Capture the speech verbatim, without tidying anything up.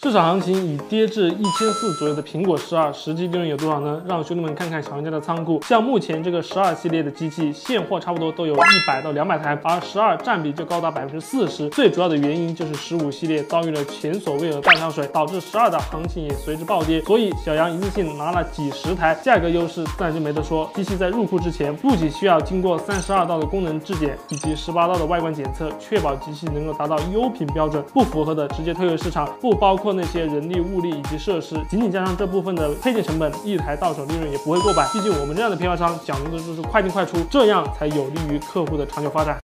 市场行情已跌至一千四左右的苹果十二，实际利润有多少呢？让兄弟们看看小玩家的仓库。像目前这个十二系列的机器，现货差不多都有一百到两百台，而十二占比就高达 百分之四十。最主要的原因就是十五系列遭遇了前所未有的大跳水，导致十二的行情也随之暴跌。所以小杨一次性拿了几十台，价格优势自然就没得说。机器在入库之前，不仅需要经过三十二道的功能质检以及十八道的外观检测，确保机器能够达到优品标准，不符合的直接退回市场，不包括 那些人力、物力以及设施，仅仅加上这部分的配件成本，一台到手利润也不会过百。毕竟我们这样的批发商讲究的就是快进快出，这样才有利于客户的长久发展。